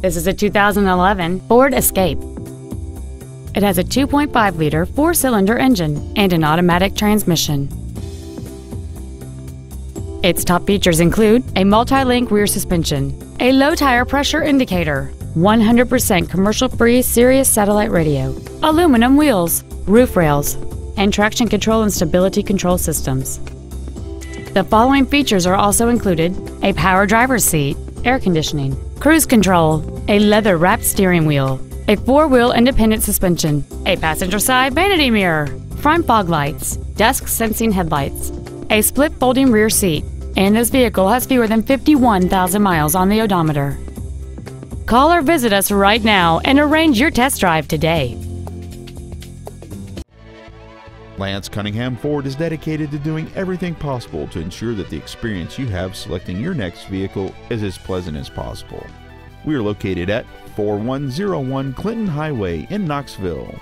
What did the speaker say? This is a 2011 Ford Escape. It has a 2.5-liter four-cylinder engine and an automatic transmission. Its top features include a multi-link rear suspension, a low tire pressure indicator, 100% commercial-free Sirius satellite radio, aluminum wheels, roof rails, and traction control and stability control systems. The following features are also included: a power driver's seat, air conditioning, cruise control, a leather-wrapped steering wheel, a four-wheel independent suspension, a passenger side vanity mirror, front fog lights, dusk sensing headlights, a split folding rear seat, and this vehicle has fewer than 51,000 miles on the odometer. Call or visit us right now and arrange your test drive today. Lance Cunningham Ford is dedicated to doing everything possible to ensure that the experience you have selecting your next vehicle is as pleasant as possible. We are located at 4101 Clinton Highway in Knoxville.